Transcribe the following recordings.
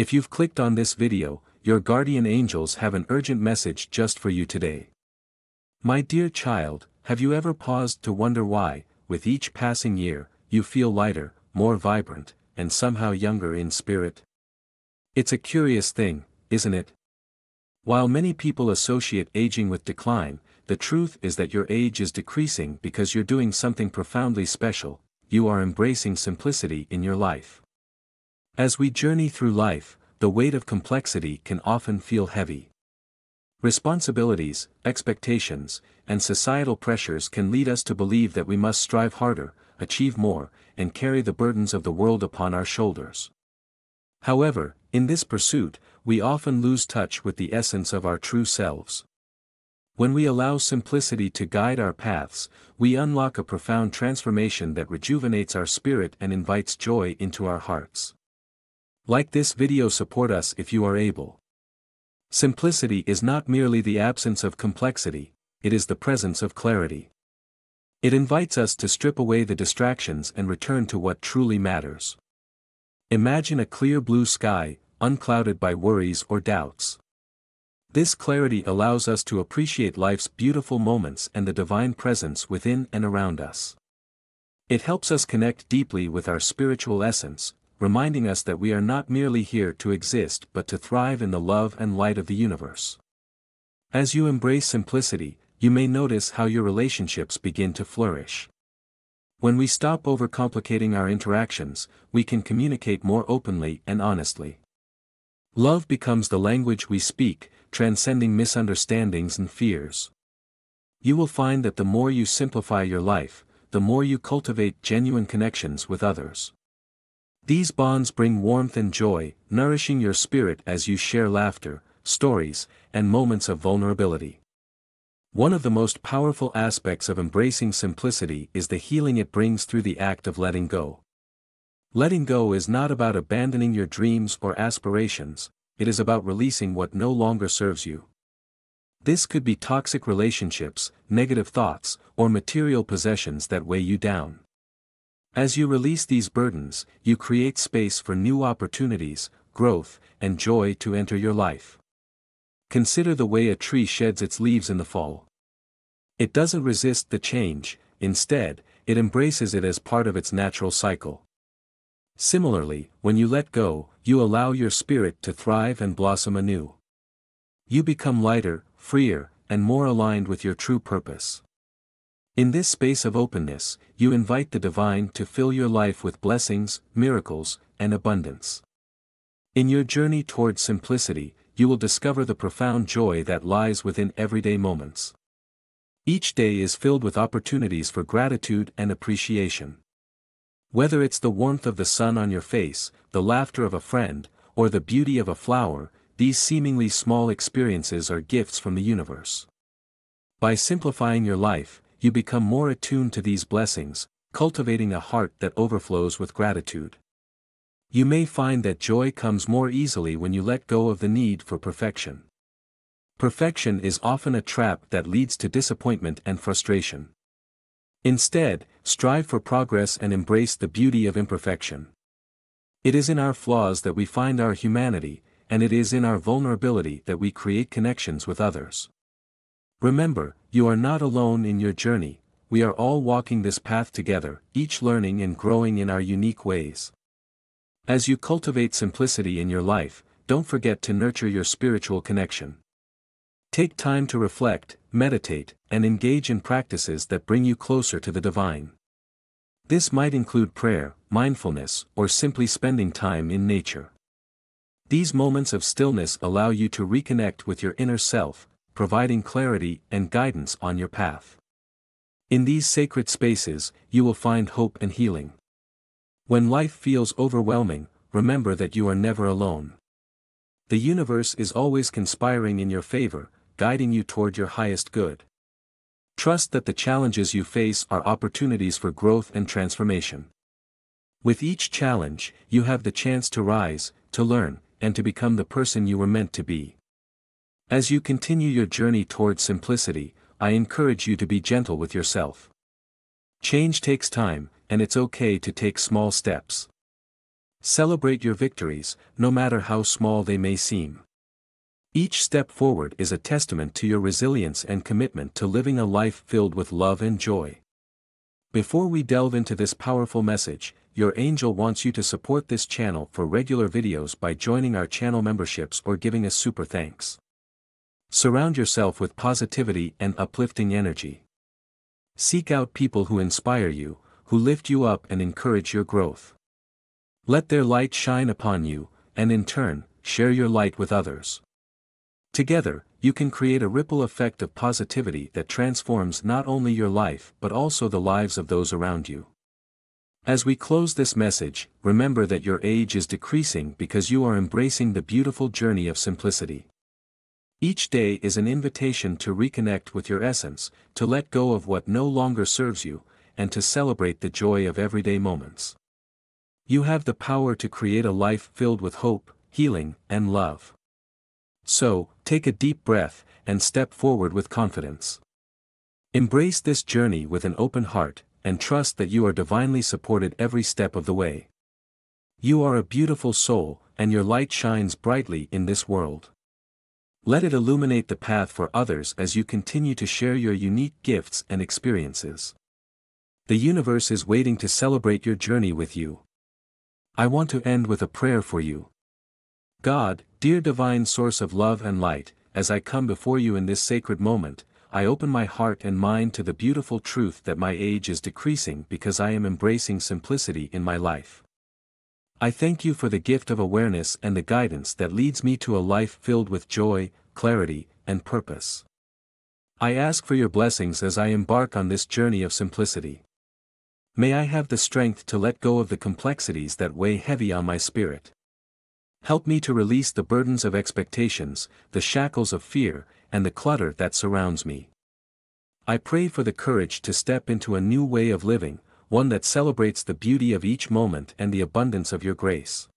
If you've clicked on this video, your guardian angels have an urgent message just for you today. My dear child, have you ever paused to wonder why, with each passing year, you feel lighter, more vibrant, and somehow younger in spirit? It's a curious thing, isn't it? While many people associate aging with decline, the truth is that your age is decreasing because you're doing something profoundly special. You are embracing simplicity in your life. As we journey through life, the weight of complexity can often feel heavy. Responsibilities, expectations, and societal pressures can lead us to believe that we must strive harder, achieve more, and carry the burdens of the world upon our shoulders. However, in this pursuit, we often lose touch with the essence of our true selves. When we allow simplicity to guide our paths, we unlock a profound transformation that rejuvenates our spirit and invites joy into our hearts. Like this video, support us if you are able. Simplicity is not merely the absence of complexity, it is the presence of clarity. It invites us to strip away the distractions and return to what truly matters. Imagine a clear blue sky, unclouded by worries or doubts. This clarity allows us to appreciate life's beautiful moments and the divine presence within and around us. It helps us connect deeply with our spiritual essence, reminding us that we are not merely here to exist but to thrive in the love and light of the universe. As you embrace simplicity, you may notice how your relationships begin to flourish. When we stop overcomplicating our interactions, we can communicate more openly and honestly. Love becomes the language we speak, transcending misunderstandings and fears. You will find that the more you simplify your life, the more you cultivate genuine connections with others. These bonds bring warmth and joy, nourishing your spirit as you share laughter, stories, and moments of vulnerability. One of the most powerful aspects of embracing simplicity is the healing it brings through the act of letting go. Letting go is not about abandoning your dreams or aspirations, it is about releasing what no longer serves you. This could be toxic relationships, negative thoughts, or material possessions that weigh you down. As you release these burdens, you create space for new opportunities, growth, and joy to enter your life. Consider the way a tree sheds its leaves in the fall. It doesn't resist the change, instead, it embraces it as part of its natural cycle. Similarly, when you let go, you allow your spirit to thrive and blossom anew. You become lighter, freer, and more aligned with your true purpose. In this space of openness, you invite the divine to fill your life with blessings, miracles, and abundance. In your journey towards simplicity, you will discover the profound joy that lies within everyday moments. Each day is filled with opportunities for gratitude and appreciation. Whether it's the warmth of the sun on your face, the laughter of a friend, or the beauty of a flower, these seemingly small experiences are gifts from the universe. By simplifying your life, you become more attuned to these blessings, cultivating a heart that overflows with gratitude. You may find that joy comes more easily when you let go of the need for perfection. Perfection is often a trap that leads to disappointment and frustration. Instead, strive for progress and embrace the beauty of imperfection. It is in our flaws that we find our humanity, and it is in our vulnerability that we create connections with others. Remember, you are not alone in your journey, we are all walking this path together, each learning and growing in our unique ways. As you cultivate simplicity in your life, don't forget to nurture your spiritual connection. Take time to reflect, meditate, and engage in practices that bring you closer to the divine. This might include prayer, mindfulness, or simply spending time in nature. These moments of stillness allow you to reconnect with your inner self, providing clarity and guidance on your path. In these sacred spaces, you will find hope and healing. When life feels overwhelming, remember that you are never alone. The universe is always conspiring in your favor, guiding you toward your highest good. Trust that the challenges you face are opportunities for growth and transformation. With each challenge, you have the chance to rise, to learn, and to become the person you were meant to be. As you continue your journey toward simplicity, I encourage you to be gentle with yourself. Change takes time, and it's okay to take small steps. Celebrate your victories, no matter how small they may seem. Each step forward is a testament to your resilience and commitment to living a life filled with love and joy. Before we delve into this powerful message, your angel wants you to support this channel for regular videos by joining our channel memberships or giving us super thanks. Surround yourself with positivity and uplifting energy. Seek out people who inspire you, who lift you up and encourage your growth. Let their light shine upon you, and in turn, share your light with others. Together, you can create a ripple effect of positivity that transforms not only your life but also the lives of those around you. As we close this message, remember that your age is decreasing because you are embracing the beautiful journey of simplicity. Each day is an invitation to reconnect with your essence, to let go of what no longer serves you, and to celebrate the joy of everyday moments. You have the power to create a life filled with hope, healing, and love. So, take a deep breath, and step forward with confidence. Embrace this journey with an open heart, and trust that you are divinely supported every step of the way. You are a beautiful soul, and your light shines brightly in this world. Let it illuminate the path for others as you continue to share your unique gifts and experiences. The universe is waiting to celebrate your journey with you. I want to end with a prayer for you. God, dear divine source of love and light, as I come before you in this sacred moment, I open my heart and mind to the beautiful truth that my age is decreasing because I am embracing simplicity in my life. I thank you for the gift of awareness and the guidance that leads me to a life filled with joy, clarity, and purpose. I ask for your blessings as I embark on this journey of simplicity. May I have the strength to let go of the complexities that weigh heavy on my spirit. Help me to release the burdens of expectations, the shackles of fear, and the clutter that surrounds me. I pray for the courage to step into a new way of living, one that celebrates the beauty of each moment and the abundance of your grace.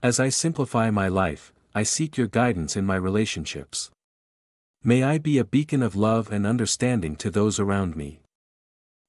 As I simplify my life, I seek your guidance in my relationships. May I be a beacon of love and understanding to those around me.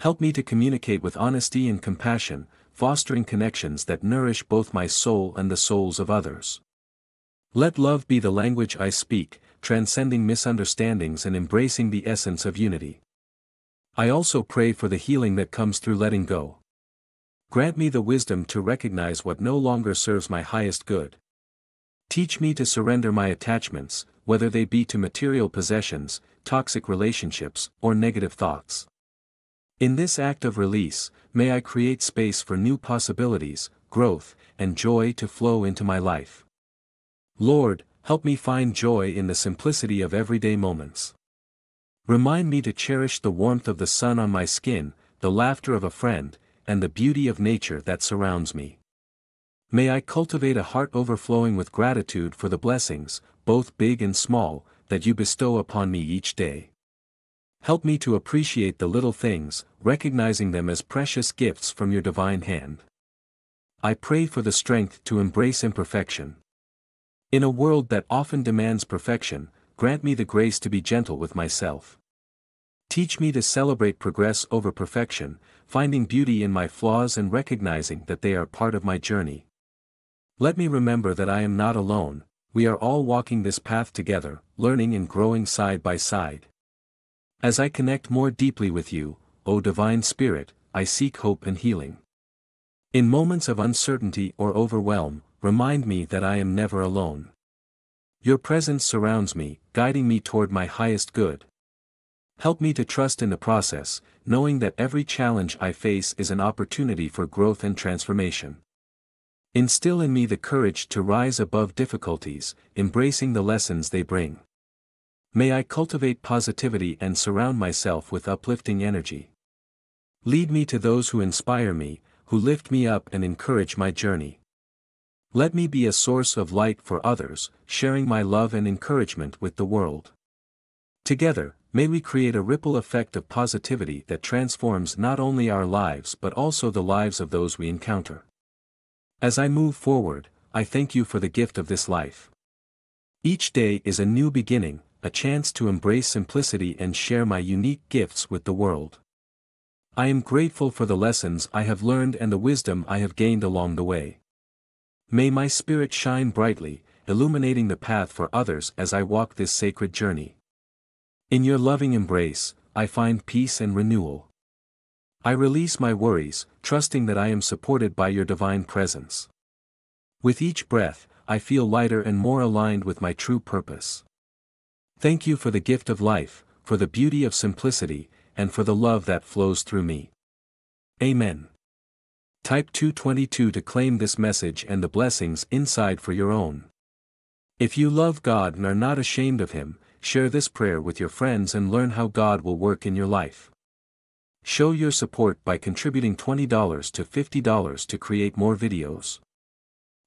Help me to communicate with honesty and compassion, fostering connections that nourish both my soul and the souls of others. Let love be the language I speak, transcending misunderstandings and embracing the essence of unity. I also pray for the healing that comes through letting go. Grant me the wisdom to recognize what no longer serves my highest good. Teach me to surrender my attachments, whether they be to material possessions, toxic relationships, or negative thoughts. In this act of release, may I create space for new possibilities, growth, and joy to flow into my life. Lord, help me find joy in the simplicity of everyday moments. Remind me to cherish the warmth of the sun on my skin, the laughter of a friend, and the beauty of nature that surrounds me. May I cultivate a heart overflowing with gratitude for the blessings, both big and small, that you bestow upon me each day. Help me to appreciate the little things, recognizing them as precious gifts from your divine hand. I pray for the strength to embrace imperfection. In a world that often demands perfection, grant me the grace to be gentle with myself. Teach me to celebrate progress over perfection, finding beauty in my flaws and recognizing that they are part of my journey. Let me remember that I am not alone, we are all walking this path together, learning and growing side by side. As I connect more deeply with you, O Divine Spirit, I seek hope and healing. In moments of uncertainty or overwhelm, remind me that I am never alone. Your presence surrounds me, guiding me toward my highest good. Help me to trust in the process, knowing that every challenge I face is an opportunity for growth and transformation. Instill in me the courage to rise above difficulties, embracing the lessons they bring. May I cultivate positivity and surround myself with uplifting energy. Lead me to those who inspire me, who lift me up and encourage my journey. Let me be a source of light for others, sharing my love and encouragement with the world. Together, may we create a ripple effect of positivity that transforms not only our lives but also the lives of those we encounter. As I move forward, I thank you for the gift of this life. Each day is a new beginning, a chance to embrace simplicity and share my unique gifts with the world. I am grateful for the lessons I have learned and the wisdom I have gained along the way. May my spirit shine brightly, illuminating the path for others as I walk this sacred journey. In your loving embrace, I find peace and renewal. I release my worries, trusting that I am supported by your divine presence. With each breath, I feel lighter and more aligned with my true purpose. Thank you for the gift of life, for the beauty of simplicity, and for the love that flows through me. Amen. Type 222 to claim this message and the blessings inside for your own. If you love God and are not ashamed of Him, share this prayer with your friends and learn how God will work in your life. Show your support by contributing $20 to $50 to create more videos.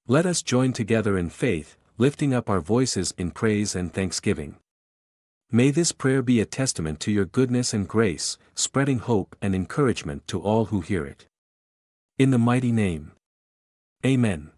Let us join together in faith, lifting up our voices in praise and thanksgiving. May this prayer be a testament to your goodness and grace, spreading hope and encouragement to all who hear it. In the mighty name. Amen.